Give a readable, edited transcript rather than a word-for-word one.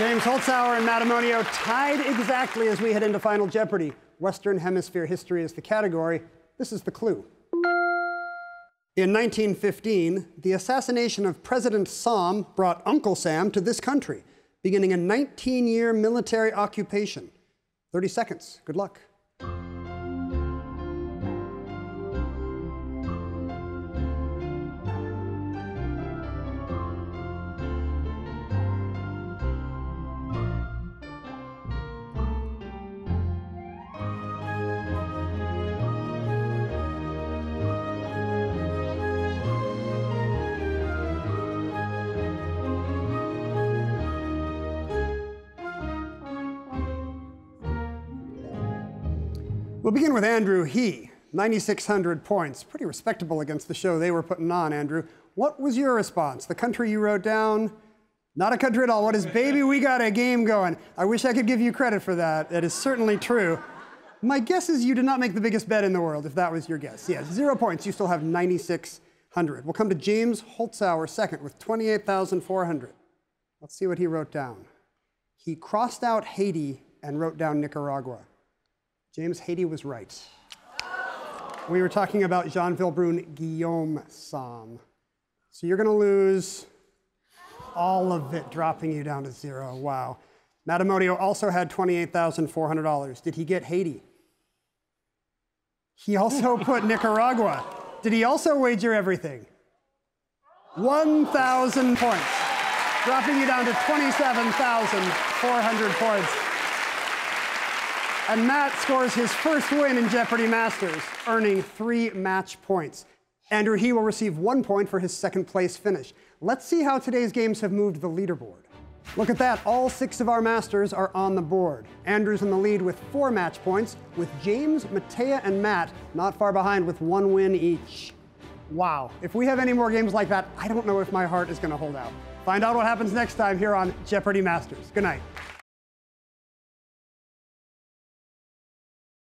James Holzhauer and Matt Amodio tied exactly as we head into Final Jeopardy. Western Hemisphere History is the category. This is the clue. In 1915, the assassination of President Sam brought Uncle Sam to this country, beginning a 19-year military occupation. 30 seconds. Good luck. We'll begin with Andrew He, 9,600 points. Pretty respectable against the show they were putting on, Andrew. What was your response? The country you wrote down? Not a country at all. What is baby, we got a game going? I wish I could give you credit for that. That is certainly true. My guess is you did not make the biggest bet in the world, if that was your guess. Yes, 0 points. You still have 9,600. We'll come to James Holzhauer second with 28,400. Let's see what he wrote down. He crossed out Haiti and wrote down Nicaragua. James, Haiti was right. We were talking about Jean-Vilbrun Guillaume Sam. So you're going to lose all of it, dropping you down to 0. Wow. Matt Amodio also had $28,400. Did he get Haiti? He also put Nicaragua. Did he also wager everything? 1,000 points, dropping you down to 27,400 points. And Matt scores his first win in Jeopardy! Masters, earning 3 match points. Andrew He will receive 1 point for his second place finish. Let's see how today's games have moved the leaderboard. Look at that, all 6 of our Masters are on the board. Andrew's in the lead with 4 match points, with James, Matea, and Matt not far behind with 1 win each. Wow, if we have any more games like that, I don't know if my heart is gonna hold out. Find out what happens next time here on Jeopardy! Masters. Good night.